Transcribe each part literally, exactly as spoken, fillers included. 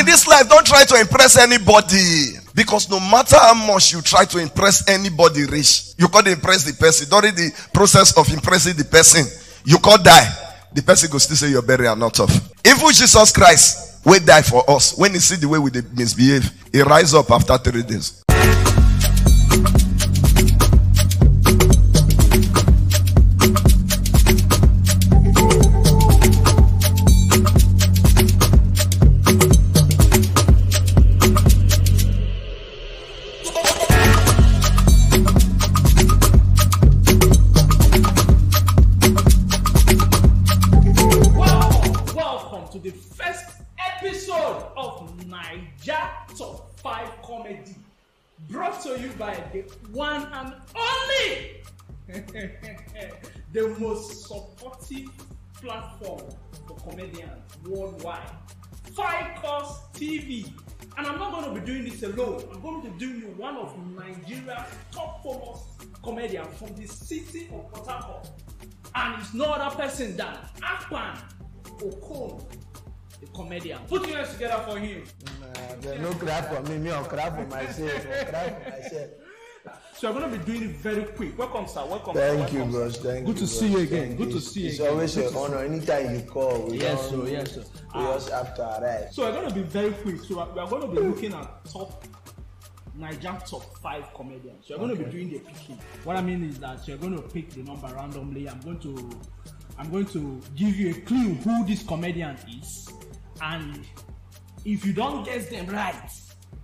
in this life, don't try to impress anybody. Because no matter how much you try to impress anybody rich, you can't impress the person. During the process of impressing the person, you can't die. The person will still say your burial not tough. Even Jesus Christ will die for us. When he see the way we misbehave, he rise up after three days. Brought to you by the one and only, the most supportive platform for comedians worldwide, Ficus T V. And I'm not going to be doing this alone. I'm going to be doing you one of Nigeria's top famous comedians from the city of Port Harcourt. And it's no other person than Akpan Okon, the comedian. Put your hands together for him. Nah, there's no crap for me. Me, I'll crap for myself. I'll crap for myself. So we're going to be doing it very quick. Welcome, sir. Welcome. Thank you, bro. Thank you. Good to see you again. Good to see you again. It's always an honor. Anytime you call, we yes, sir. Yes, sir. We just have to arrive. So we're going to be very quick. So we're going to be looking at top Naija top five comedians. So we're going to be doing the picking. What I mean is that you're going to pick the number randomly. I'm going to, I'm going to give you a clue who this comedian is. And if you don't guess them right,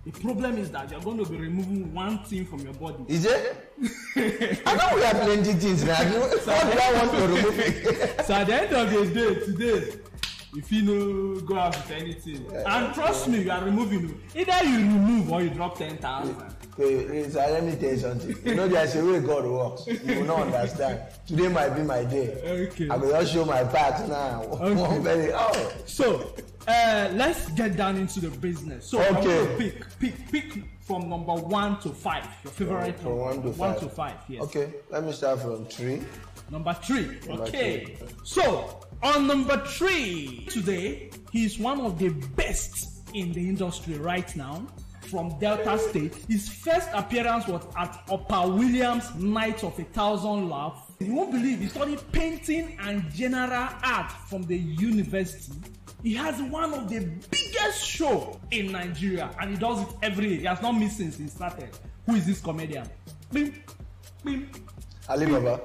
the problem is that you're going to be removing one thing from your body. Is it? I know we have plenty things, right? So why do I want to remove it? So at the end of the day, today, if you know, go out with anything. Yeah, and trust yeah. me, you are removing. Either you remove or you drop ten thousand. Okay, so let me tell you something. You know, there's a way God works. You will not understand. Today might be my day. Okay. I will just show my part now. Okay. Oh. So, Uh, let's get down into the business. So okay. pick, pick, pick from number one to five. Your favorite from one to one five. to five. Yes. Okay. Let me start from three. Number three. Number okay. Three. So on number three today, he's one of the best in the industry right now from Delta State. His first appearance was at Opa Williams' Night of a Thousand Laughs. You won't believe he studied painting and general art from the university. He has one of the biggest shows in Nigeria, and he does it every day. He has not missed since he started. Who is this comedian? Bim, bim, Ali bim. Baba.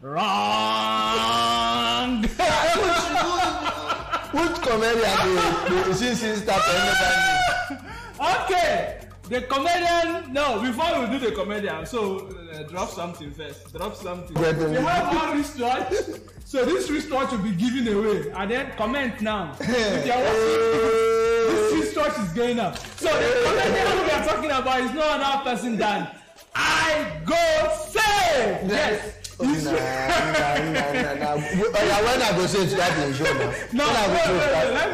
Wrong! Which comedian since he started? Okay, the comedian. No, before we do the comedian, so uh, drop something first. Drop something. You have one wristwatch. So this wristwatch will be given away, and then comment now. This wristwatch is going up. So the comedian we are talking about is no other person than I Go Save. Yes. Nah, nah, nah, nah. When I go save, that is your man. No, let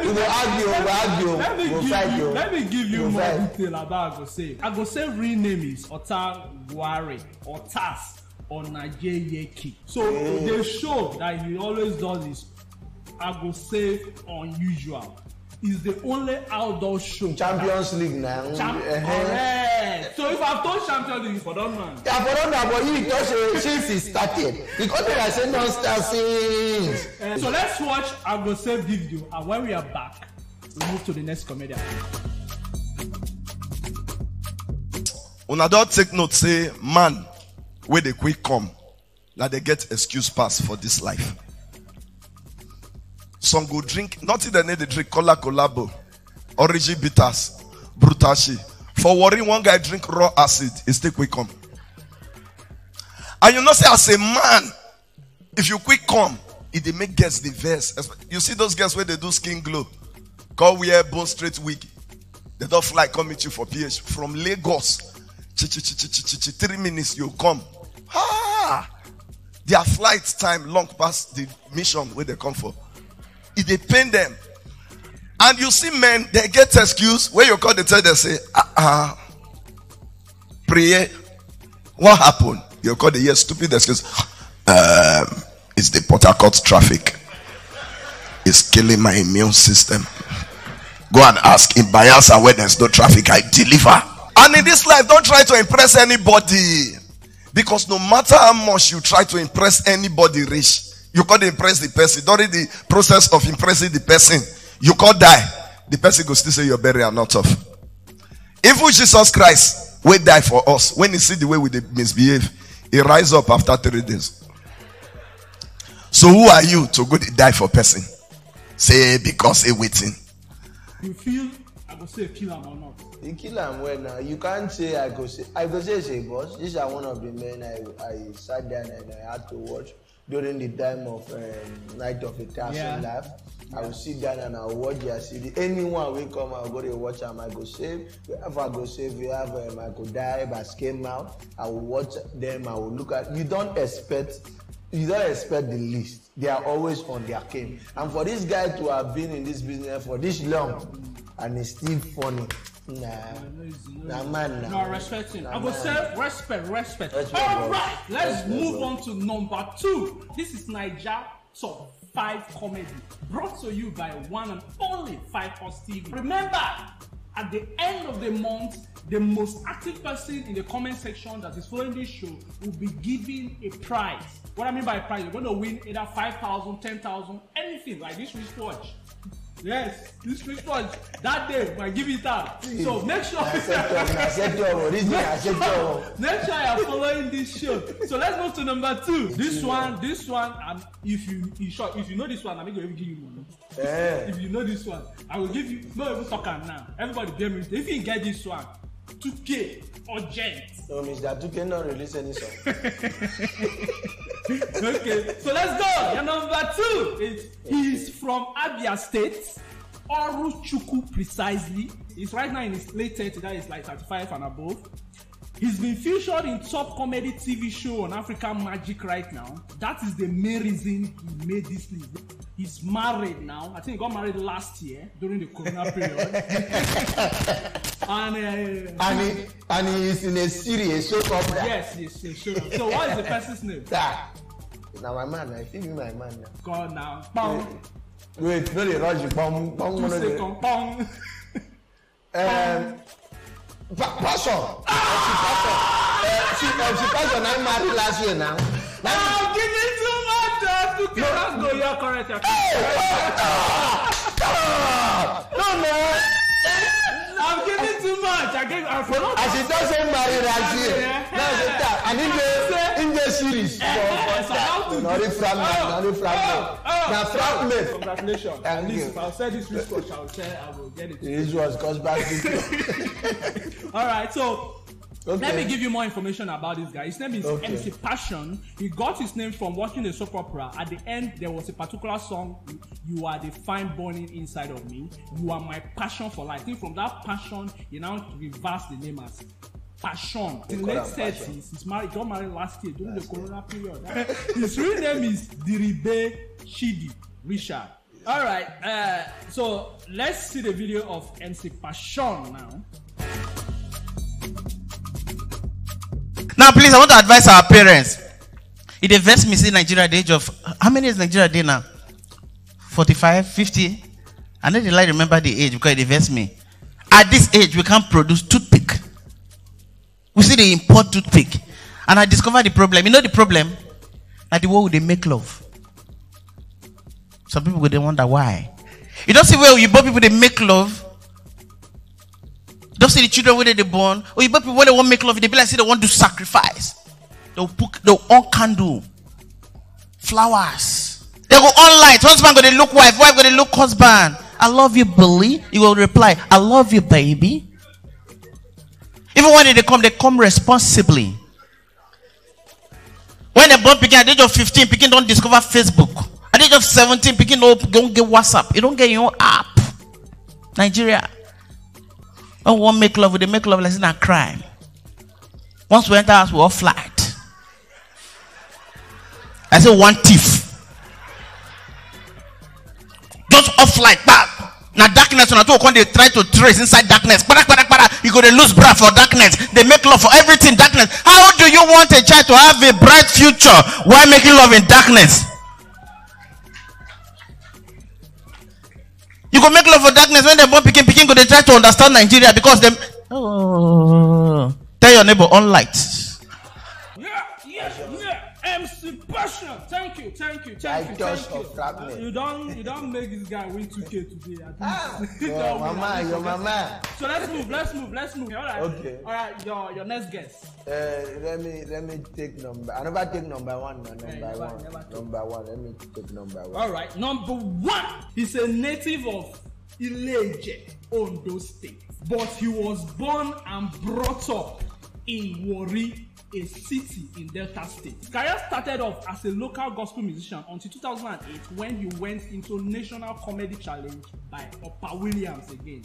me argue, argue. Let me give you more detail about I Go Save. I Go Save real name is Ota Wari or Tas. On Naija. So mm. the show that he always does is I Go Save Unusual. Is the only outdoor show. Champions League now. Champ uh -huh. So if I've told Champions League for that man. Yeah, for that but you just since he started. Because I said no start since. So let's watch I Go Save the video, and when we are back, we move to the next comedian. On adult take note, say man. Where they quick come, now they get excuse pass for this life. Some go drink, nothing they need to drink, cola collabo, origin bitters, brutashi. For worrying one guy drink raw acid, he still quick come. And you know say as a man, if you quick come, it they make guests the verse. You see those guys where they do skin glow, call wear bone straight wig. They don't fly come at you for P H from Lagos. Three minutes you come. Ah, their flight time long past the mission where they come for. It they pain them, and you see men they get excuse where you call the tell they say ah ah prayer. What happened? You call the yes stupid excuse. Um, it's the Port Harcourt traffic. It's killing my immune system. Go and ask. In Bayelsa, where there's no traffic, I deliver. And in this life, don't try to impress anybody. Because no matter how much you try to impress anybody rich, you can't impress the person. During the process of impressing the person, you can't die. The person will still say your burial are not tough. Even Jesus Christ will die for us. When he see the way we misbehave, he rise up after three days. So who are you to go to die for person? Say because he waiting. You feel I will say kill him or not? You kill him well now. You can't say I go say I go say say boss. These are one of the men I I sat down and I had to watch during the time of um, Night of a Thousand yeah. Life. I will sit down and I will watch their C D. Anyone will come, I will go to watch them. I go save. We have I go save. We have um, I go dive. Basket Mouth. I will watch them. I will look at. You don't expect. You don't expect the least. They are always on their game. And for this guy to have been in this business for this long, and it's still funny. Nah, nah, man. Nah. No, respect him. Nah, I will say respect, respect. respect All right, bro. let's respect, move bro. on to number two. This is Naija Top five Comedy, brought to you by one and only Ficus T V. Remember, at the end of the month, the most active person in the comment section that is following this show will be given a prize. What I mean by prize, you're going to win either five thousand, ten thousand, anything like this wristwatch. Yes, this wristwatch, that day, I give it up. So make sure I said make sure you're following this show. So let's move to number two. This one, this one, and if you in short, if you know this one, I'm going to give you money. Yeah. If you know this one, I will give you no even talk now. Everybody get me. If you get this one, two K urgent. No, Mister two K not release any song. Okay, so let's go. Your number two is he's from Abia State, Oruchuku precisely. He's right now in his late thirties, that is like thirty-five and above. He's been featured in top comedy T V show on African Magic right now. That is the main reason he made this list. He's married now. I think he got married last year during the corona period. and, uh, and, he, and he is in a series, a show up there. Yes, yes, yes, sure. So what is the person's name? Now my man, I think he's my man now. God now. Pong. Wait, no, they rush you. Pong, pong, Two second, pong. Um... Passion. She Passion. I married last year now. Now give me two more. You can't go. You are correct. No man. I'm giving too much. I gave. I forgot. As she doesn't marry last year. That's it. And in the in the series. Not in fragment. Not in fragment. Now fragment. Congratulations. At least if I said this research, I will say I will get it. This was caused by. All right, so okay. Let me give you more information about this guy. His name is okay. M C Passion. He got his name from watching the soap opera. At the end, there was a particular song, "You Are the Fire Burning Inside of Me. You Are My Passion for Life." I think from that passion, he now reversed the name as Passion. In late thirties, he's married. Got married last year during last the corona period. Right? His real name is Diribe Chidi Richard. All right, uh, so let's see the video of M C Passion now. Now, please, I want to advise our parents. It invests me in Nigeria at the age of... How many is Nigeria day now? forty-five, fifty? I don't really remember the age because it invests me. At this age, we can't produce toothpick. We see they import toothpick. And I discovered the problem. You know the problem? That the world they make love. Some people they wonder why. You don't see where you both people they make love. Don't see the children where they born. Or you people when they want to make love, they be like say they want to sacrifice. They'll put they'll on candle. Flowers. They go on light. Husband gonna look wife, wife gonna look husband. I love you, Billy. You will reply, I love you, baby. Even when they come, they come responsibly. When they born picking at the age of fifteen, picking don't discover Facebook. At the age of seventeen, picking don't get WhatsApp. You don't get your own app. Nigeria. When we won't make love, they make love, let's not cry. Once we enter house, we're all flat. I say one thief. Just off like that. Now darkness, when I talk, when they try to trace inside darkness. You go to lose breath for darkness. They make love for everything darkness. How do you want a child to have a bright future while making love in darkness? You go make love for darkness when they born pikin pikin go they try to understand Nigeria because them. Oh. Tell your neighbor on light. Yeah, yes, yeah. M C Passion. Thank you, thank you, thank you, thank you. Uh, you don't, you don't make this guy win two K today. Ah, your mama, your mama. So let's move, let's move, let's move. All right. Okay. All right. Your your next guest. Uh, let me let me take number. I never take number one. No, number yeah, never, one. Never number one. Let me take number one. All right. Number one. He's a native of Ileje, Ondo State, but he was born and brought up in Warri, a city in Delta State. His career started off as a local gospel musician until two thousand eight when he went into National Comedy Challenge by Opa Williams again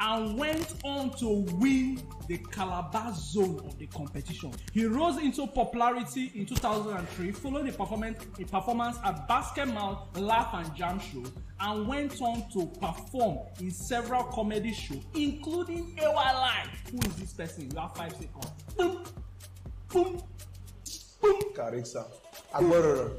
and went on to win the Calabar zone of the competition. He rose into popularity in two thousand three following a performance, a performance at Basket Mouth Laugh and Jam Show and went on to perform in several comedy shows including A Y Live. Who is this person? You have five seconds. Boom. Boom. Boom. Carissa. Akpororo.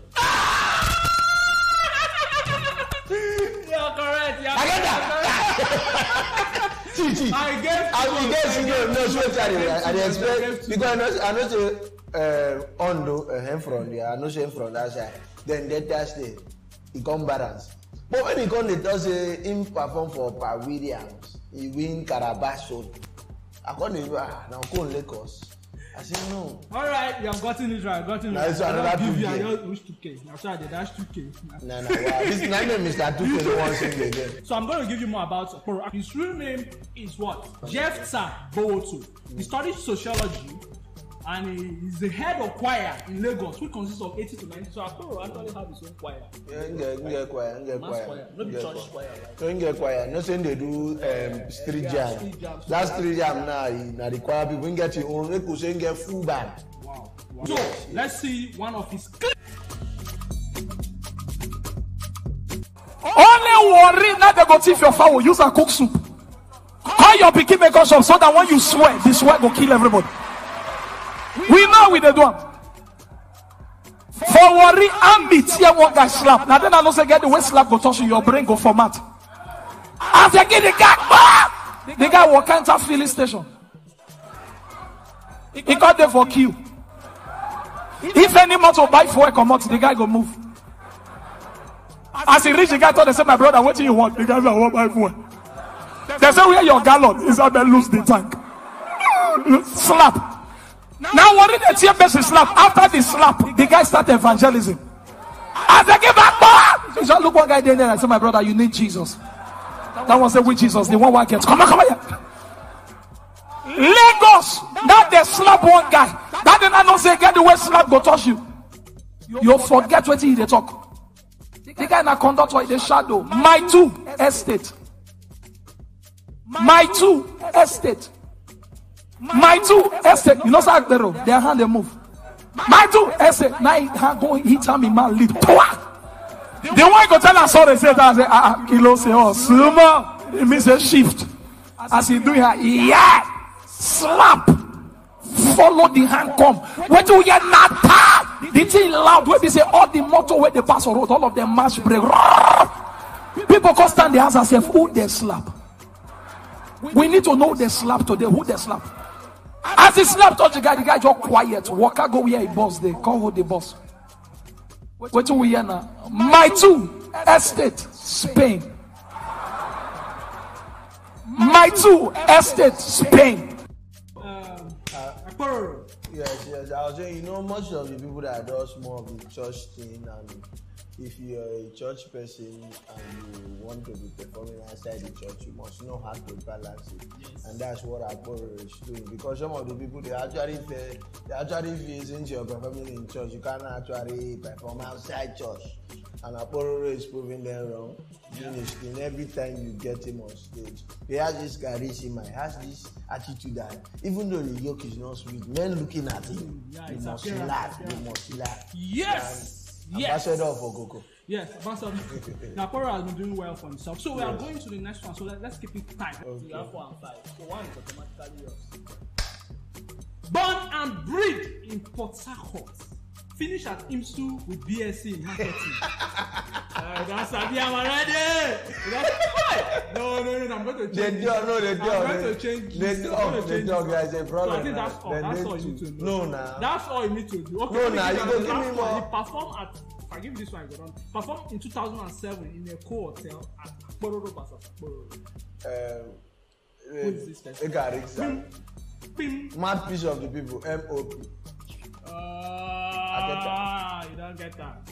You're correct. You're I correct. Get I guess. I guess you get no sure. I expect because I know the Ondo him from there. I know him from that side. Then that that day, he come balance. But when he come, they just him perform for Opa Williams. He win Calabasso. I come to now come Lagos. I said no. All right, you have gotten it right. Gotten it. That's another two K. I just wish two K. That's why they dash two K. No, no. This name is that two K one thing again. So I'm going to give you more about Akpororo. His real name is what? Jephthah Bowoto. He studied sociology, and he is the head of choir in Lagos, which consists of eighty to ninety. So Akpororo actually have his own choir. Yeah, yeah, choir, yeah, choir. No be church choir. So yeah, choir. No saying they do um, street jam. Last street jam now, now the choir people get your own. They could say get full band. Wow. So let's see one of his. Only worry now they go thief your fowl. Use and cook soup. Call your pikin make us up so that when you swear, this swear go kill everybody. We know we the do am. For worry and beat here one guy slap. Now then I know say get the way slap go touch you, your brain go format. As you get the guy, the guy walk into filling station. He got there for queue. If any motor buy for come out, the guy go move. As he reach the guy, told they say my brother, what do you want? The guy said I want buy for. They say where your gallon is. I lose the tank. Slap. Now, now what did the team best slap? After the slap, the guy started evangelism. As I give back more, just look one guy there and I said, my brother, you need Jesus. That one said, with Jesus, the one who gets. Come on, come on here. Lagos, now they slap one guy. That did not know say get the way slap go touch you. You forget what he did talk. The guy in a conductor in the shadow. My two estate. My two estate. My two estate, you know, sack the road, their hand they move. My two estate, now he go hit him in my lead. The one go tell us, sorry, say that, say, ah, kilo, say, oh, sumo, it means a shift. As he do her, yeah, slap, follow the hand come. When do you hear Nata? The thing loud, where they say, all the motor where they pass on road, all of them march break. People go stand the hands and say, who they slap? We need to know they slap today, who they slap. As he slapped on the guy, the guy just quiet. Walker go here, he boss. They call hold the boss. Wait till we hear now. My two estate, Spain. My two estate, Spain. Um, yes, yes. I was saying, you know, most of the people that does more of the church thing, and if you are a church person and you want to be performing outside the church, you must know how to balance it. Yes. And that's what Akpororo is doing. Because some of the people, they actually feel, they actually feel since you're performing in church, you can't actually perform outside church. And Akpororo is proving them wrong. Yeah. And every time you get him on stage, he has this charisma, he has this attitude that even though the yoke is not sweet, men looking at him, yeah, you must laugh, you must laugh. Yes! And yes. Ambassador for Gogo. Yes, Ambassador. Now, Akpororo has been doing well for himself. So, we yes. are going to the next one. So, let, let's keep it tight. Okay. We have four and five. So, one is automatically yours. Born and bred in Port Harcourt. Finished at I M S U with B S c in marketing. That's Abia Marade. No, no, no. I'm going to change. They do, no, they do. I'm going to change. They do. They do. There's a problem. So I think that's all. That's all you need to do. No, nah. That's all you need to do. Okay. No, nah. You go give me more. You perform at. If I give this one, I go down. Perform in two thousand seven in a co-hotel at Akpororo, Akpororo. Um. Who's this person? Egariksa. Pim. Mad piece of the people. mop. Ah, you don't get that.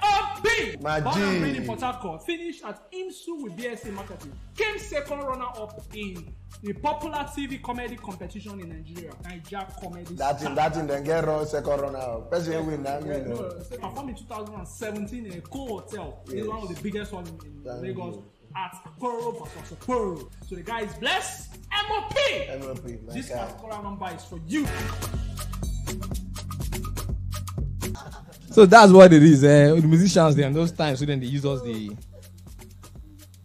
O P. Magic. Born in Port Harcourt, finished at I M S U with B S C marketing. Came second runner-up in the popular T V comedy competition in Nigeria, Naija Comedy. That in that in then get run second runner-up. Person yeah, win that win. No, performed in two thousand seventeen in a co-hotel. Yes. It's one of the biggest ones in Thank Lagos. You. At Akpororo versus Akpororo. So the guy is blessed. M O P. M O P. This particular number is for you. So that's what it is. Eh? The musicians, they in those times, so then they use us the,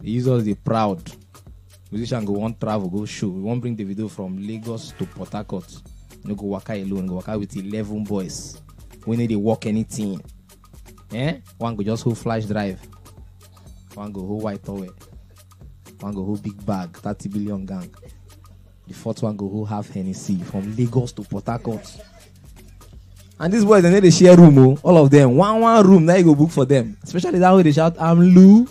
they use us the proud. Musician go one travel, go show. We won't bring the video from Lagos to Port Harcourt. You know, go waka alone, go waka with eleven boys. We need to walk anything. Eh? One go just whole flash drive. One go whole white tower. One go whole big bag, thirty billion gang. The fourth one go whole half Hennessy from Lagos to Port Harcourt. And these boys, they need to share room, oh, all of them. One one room, now you go book for them. Especially that way they shout, I'm Lou.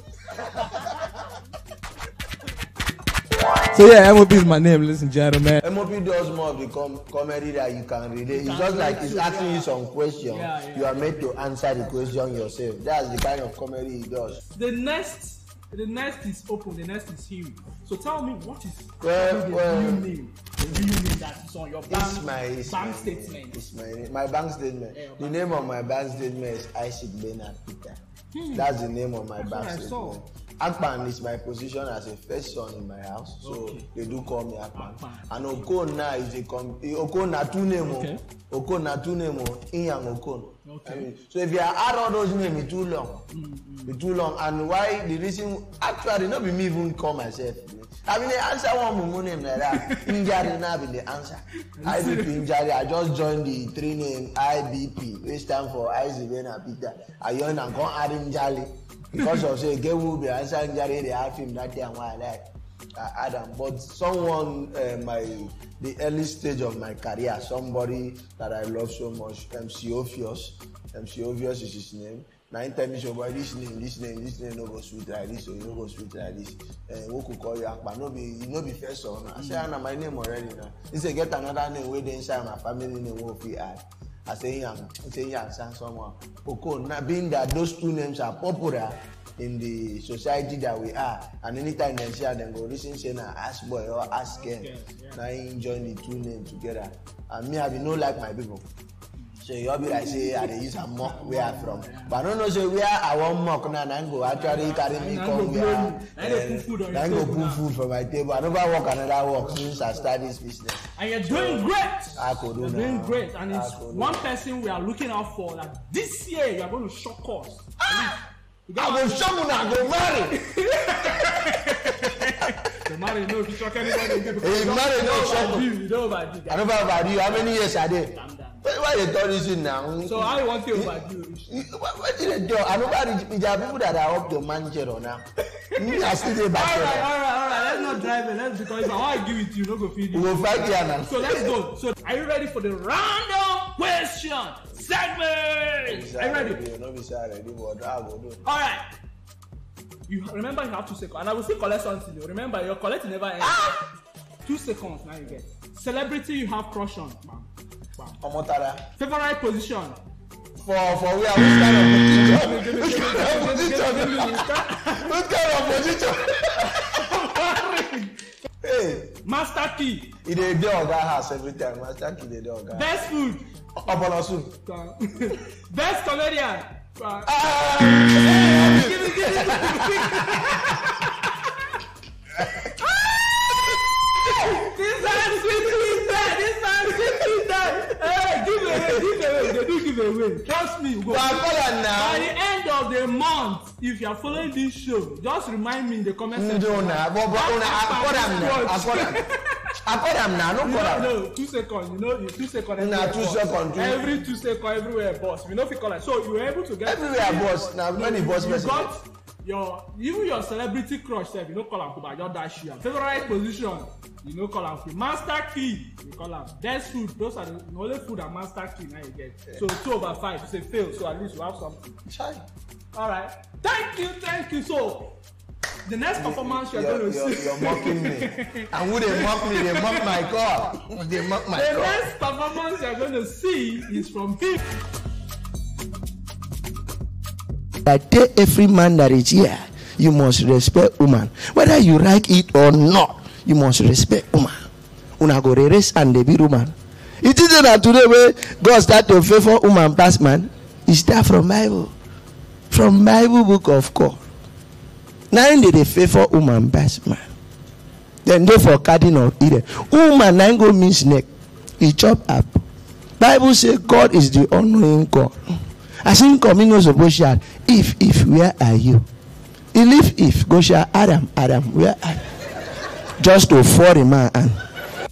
So yeah, M O P is my name, ladies and gentlemen. M O P does more of the com comedy that you can relate. It's just like it's asking you some question. Yeah, yeah. You are made to answer the question yourself. That's the kind of comedy it does. The nest, the nest is open, the nest is huge. So tell me, what is well, well, the new name? Do you mean that it's on your bank, it's my, it's bank my, statement? It's my, my bank statement. Yeah, the bank name statement. Of my bank statement is Isaac Bernard Peter. Hmm. That's the name of my That's bank statement. Akpan is my position as a first son in my house, so okay. They do call me Akpan. Akpan. And Okon now is a com Okon na two name okay. Okon na two name Inyang Okon. Okay. I mean, so if you add all those names, it's too long. Mm-hmm. It's too long. And why the reason actually not be me even call myself. I mean, they answer one mumu name like that. Injari now be the answer. I B P Injari. I just joined the three name I B P, which stand for Isaac Bernard Peter. I joined and go add Injari because of say get will be answer Injari. They ask him that day and why I like Adam. But someone uh, my the early stage of my career, somebody that I love so much, M C Ofius. M C Ofius is his name. Nine times over this name, this name, this name, no go sweet like this, or you no go sweet like this. And we could call you Akpan, no be, you no be first son. I say, Anna, my name already now. He said, get another name, wait inside my family name, what we add. I say, yeah, I say, yeah, someone. Okay, being that those two names are popular in the society that we are, and anytime they share, they go listen, say, nah, ask boy or ask him. Okay, yeah. Now he join the two names together. And me, I be no like my people. So you'll be like, say, I use a mock where I'm from. But I don't know, say, where I want mock now, and go actually carry me come here. And I go put food for my table. I never work another work since I started this business. And you're doing great. I could do You're doing great. And it's one person we are looking out for that this year you are going to shock us. Ah! I go shock you now, go marry. The marriage no shock anybody. The marriage no shock you. You don't overdo that. I don't overdo you. How many years are they? Why they do this now? So I want you about you. What did they do? I know there are people that are up to Manchester now. Me, I still say back. All right, all right, all right. Let's not drive it. Let's because if I argue with you, no go feed you. We'll fight here now. So let's go. So are you ready for the random question segment? Are you ready? No, be sorry. I didn't want to. I will do. All right. You remember you have two seconds, and I will still collect something. Remember your collect never ends. Ah! Two seconds now you get. Celebrity you have crush on. Favorite position for for we are which kind of position? Which kind of position? Which kind of position? Hey, master key. He dey do oga house every time. Master key dey do oga. Best food. Obolosun. Best comedian. Ah! Give me, give me. This man is sweet. This man is sweet. Hey, give me, give me, give me, give giveaway. Trust me. Go. By the end of the month, if you are following this show, just remind me in the comment section. No, no, I got them. I got them now. No, no, no. Two seconds. You know, two seconds. Nah, two seconds. Every two seconds, everywhere, boss. We know if you call it. So you were able to get everywhere, boss. Now we only boss. You got your even your celebrity crush. You know, call up about your dash here. Favorite position. You know, call out food. Master key, you call out best food. Those are the only food that master key now you get. Yeah. So two over five, you say fail. So at least you have something. Chai. All right. Thank you, thank you. So the next performance you're, you're going to you're, see. You're mocking me. And would they mock me? They mock my car. They mock my car. The next performance you're going to see is from him. I tell every man that is here, you must respect woman, whether you like it or not. You must respect woman. Una go race and they be woman. It isn't that today where God start to favor woman past man. It's that from Bible, from Bible book of God. Now they they favor woman past man. Then they for cardinal either. Woman now go means neck. He chop up. Bible say God is the unknowing God. As in coming no suppose if if where are you? If if go shall Adam Adam where are you? Just to forty man. Akpan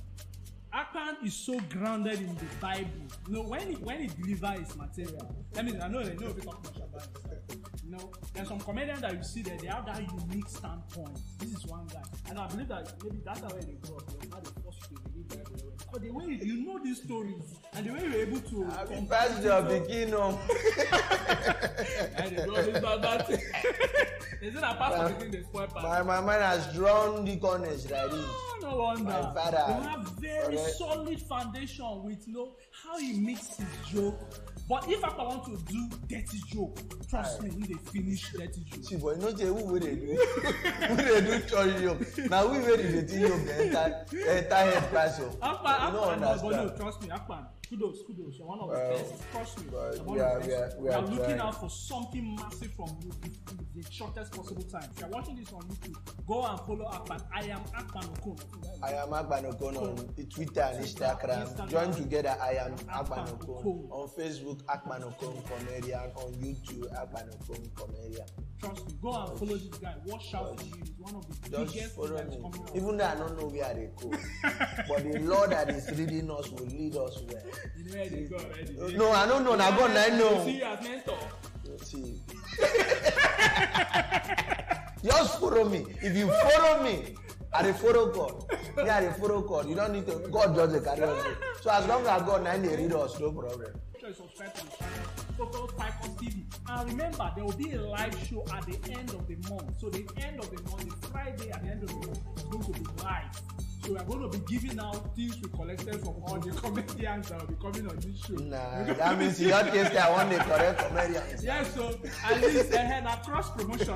is so grounded in the Bible. You know, when he, when he delivers his material, I mean, I know they know if you talk much about it. You know, there's some comedians that you see that they have that unique standpoint. This is one guy, and I believe that maybe that's the way they grow up. They were forced to believe that. But the way you know these stories, and the way you're able to, I mean, pass your beginning. And they don't about that. Isn't that part of the spoil part? My, my mind has drawn the corners right in. Oh, no wonder. My father. You have very okay. solid foundation with you know how he makes his joke. But if I want to do dirty joke, trust right. me, they finish dirty joke. See, but you know who will they do? Who they do church joke? Now we where the dirty joke the entire entire head pass off. Akpan, Akpan, no, but no, trust me, Akpan. Kudos, kudos. You're one of the best. Trust me. We are, we are, we are looking trying. out for something massive from you in the shortest possible time. If you're watching this on YouTube, go and follow Akpan. I am Akpan Okon. I am Akpan Okon on Twitter and Instagram. Instagram. Join together. I am Akpan Okon. On Facebook, Akpan Okon Comedian. On YouTube, Akpan Okon Comedian. Trust me. Go and follow Gosh. this guy. Watch out for you. He's one of the Just biggest comedians coming out. Even though I don't know where they go. But the Lord that is leading us will lead us well. You know where they go already. No, I don't know. I go I know. See you as mentor. See. Just follow me. If you follow me, I will follow God. Yeah, I will follow God. You don't need to. God does the carry us. So as long as God now they read us, no problem. Subscribe to the channel, so called Ficus T V. And remember, there will be a live show at the end of the month. So the end of the month, the Friday at the end of the month, is going to be live. So we are going to be giving out things we collected from all the comedians that will be coming on this show. Nah, that means in your case, they are one of the correct comedians. Yeah, so at least they had a cross promotion.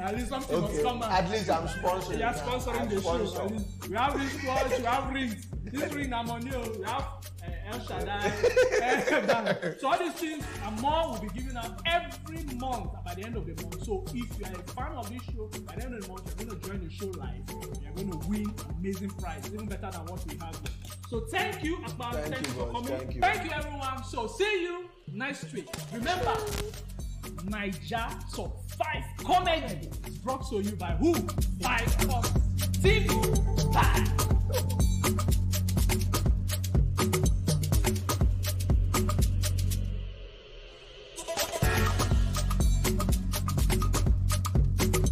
At least something okay. was coming. At least I'm sponsoring. Yeah, sponsoring I'm the sponsored. show. I mean, we have this watch, we have rings. This ring, I'm on you. We have uh, El Shaddai. So all these things and more will be given out every month by the end of the month. So if you are a fan of this show, by the end of the month, you're going to join the show live. You're going to win amazing prizes, even better than what we have here. So thank you, Akpan. Thank, thank you for coming. Thank you. Thank you, everyone. So see you next week. Remember, Naija Top five Comedy is brought to you by who? Ficus T V. Bye.